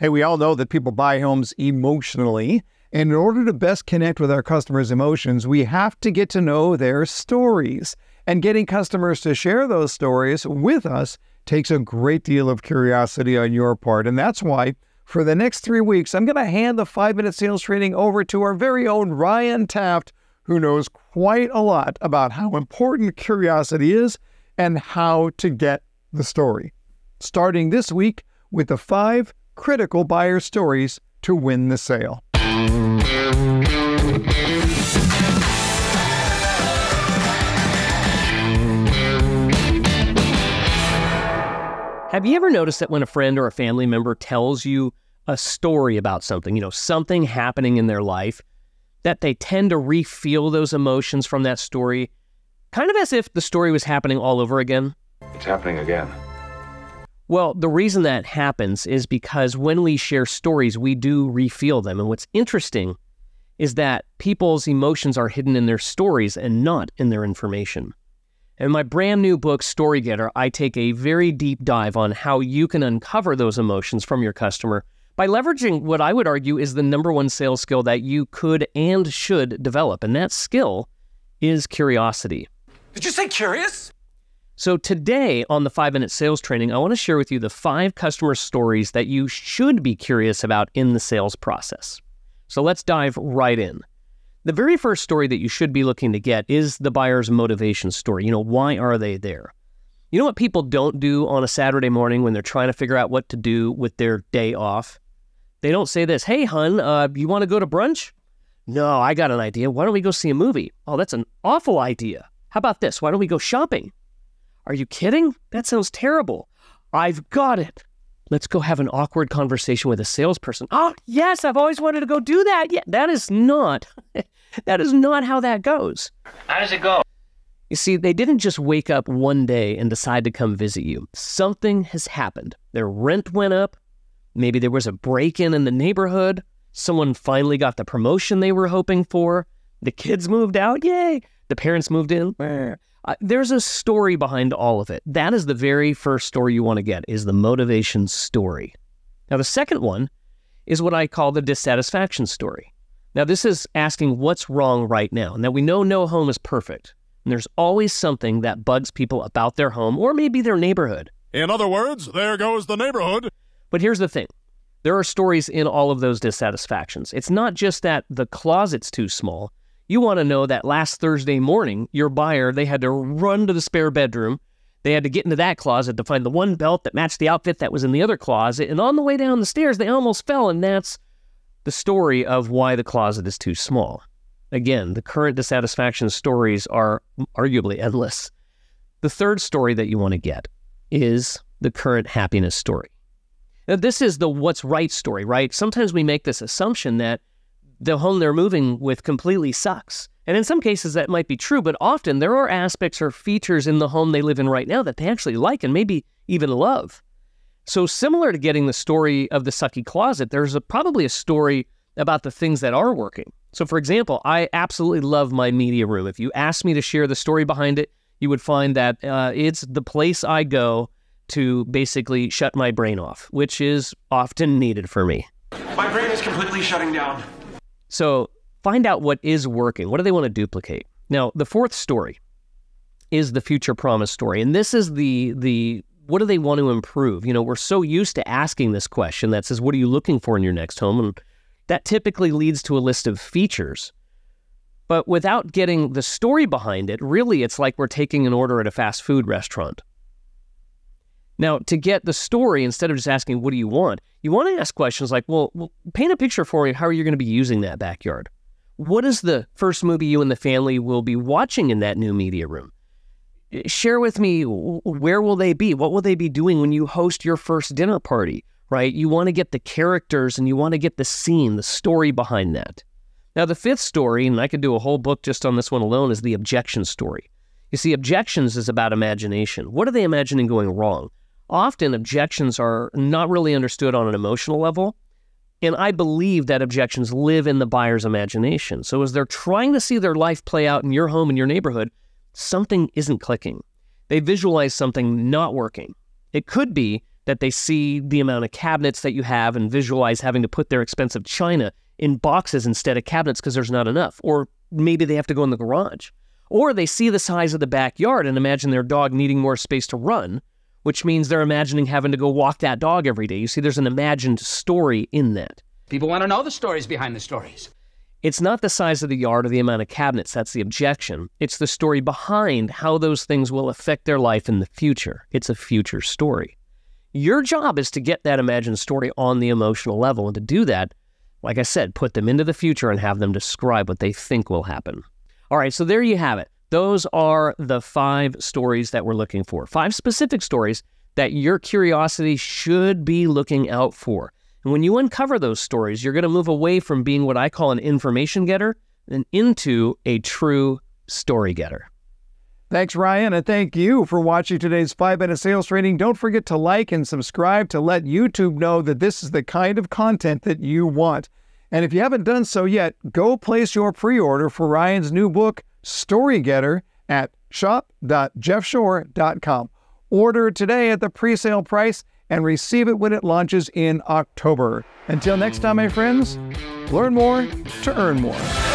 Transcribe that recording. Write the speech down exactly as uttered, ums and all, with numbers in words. Hey, we all know that people buy homes emotionally. And in order to best connect with our customers' emotions, we have to get to know their stories. And getting customers to share those stories with us takes a great deal of curiosity on your part. And that's why for the next three weeks, I'm going to hand the five-minute sales training over to our very own Ryan Taft, who knows quite a lot about how important curiosity is and how to get the story. Starting this week with the five critical buyer stories to win the sale. Have you ever noticed that when a friend or a family member tells you a story about something, you know, something happening in their life, that they tend to re-feel those emotions from that story, kind of as if the story was happening all over again? It's happening again. Well, the reason that happens is because when we share stories, we do re-feel them. And what's interesting is that people's emotions are hidden in their stories and not in their information. In my brand new book, Story Getter, I take a very deep dive on how you can uncover those emotions from your customer by leveraging what I would argue is the number one sales skill that you could and should develop, and that skill is curiosity. Did you say curious? So today on the five-minute sales training, I want to share with you the five customer stories that you should be curious about in the sales process. So let's dive right in. The very first story that you should be looking to get is the buyer's motivation story. You know, why are they there? You know what people don't do on a Saturday morning when they're trying to figure out what to do with their day off? They don't say this, hey, hun, uh, you want to go to brunch? No, I got an idea. Why don't we go see a movie? Oh, that's an awful idea. How about this? Why don't we go shopping? Are you kidding? That sounds terrible. I've got it. Let's go have an awkward conversation with a salesperson. Oh, yes, I've always wanted to go do that. Yeah, that is not, that is not how that goes. How does it go? You see, they didn't just wake up one day and decide to come visit you. Something has happened. Their rent went up. Maybe there was a break-in in the neighborhood. Someone finally got the promotion they were hoping for. The kids moved out. Yay. The parents moved in. Uh, there's a story behind all of it. That is the very first story you want to get, is the motivation story. Now, the second one is what I call the dissatisfaction story. Now, this is asking what's wrong right now. Now, we know no home is perfect. And there's always something that bugs people about their home or maybe their neighborhood. In other words, there goes the neighborhood. But here's the thing. There are stories in all of those dissatisfactions. It's not just that the closet's too small. You want to know that last Thursday morning, your buyer, they had to run to the spare bedroom. They had to get into that closet to find the one belt that matched the outfit that was in the other closet. And on the way down the stairs, they almost fell. And that's the story of why the closet is too small. Again, the current dissatisfaction stories are arguably endless. The third story that you want to get is the current happiness story. Now, this is the what's right story, right? Sometimes we make this assumption that the home they're moving with completely sucks. And in some cases that might be true, but often there are aspects or features in the home they live in right now that they actually like and maybe even love. So similar to getting the story of the sucky closet, there's a, probably a story about the things that are working. So for example, I absolutely love my media room. If you asked me to share the story behind it, you would find that uh, it's the place I go to basically shut my brain off, which is often needed for me. My brain is completely shutting down. So find out what is working. What do they want to duplicate? Now, the fourth story is the future promise story. And this is the, the what do they want to improve? You know, we're so used to asking this question that says, what are you looking for in your next home? And that typically leads to a list of features. But without getting the story behind it, really, it's like we're taking an order at a fast food restaurant. Now, to get the story, instead of just asking, what do you want? You want to ask questions like, well, well paint a picture for me. How are you going to be using that backyard? What is the first movie you and the family will be watching in that new media room? Share with me, where will they be? What will they be doing when you host your first dinner party, right? You want to get the characters and you want to get the scene, the story behind that. Now, the fifth story, and I could do a whole book just on this one alone, is the objection story. You see, objections is about imagination. What are they imagining going wrong? Often objections are not really understood on an emotional level, and I believe that objections live in the buyer's imagination. So as they're trying to see their life play out in your home, in your neighborhood, something isn't clicking. They visualize something not working. It could be that they see the amount of cabinets that you have and visualize having to put their expensive china in boxes instead of cabinets because there's not enough. Or maybe they have to go in the garage. Or they see the size of the backyard and imagine their dog needing more space to run, which means they're imagining having to go walk that dog every day. You see, there's an imagined story in that. People want to know the stories behind the stories. It's not the size of the yard or the amount of cabinets that's the objection. It's the story behind how those things will affect their life in the future. It's a future story. Your job is to get that imagined story on the emotional level, and to do that, like I said, put them into the future and have them describe what they think will happen. All right, so there you have it. Those are the five stories that we're looking for. Five specific stories that your curiosity should be looking out for. And when you uncover those stories, you're going to move away from being what I call an information getter and into a true story getter. Thanks, Ryan, and thank you for watching today's five minute Sales Training. Don't forget to like and subscribe to let YouTube know that this is the kind of content that you want. And if you haven't done so yet, go place your pre-order for Ryan's new book, Story Getter, at shop dot jeff shore dot com. Order today at the pre-sale price and receive it when it launches in October. Until next time, my friends, learn more to earn more.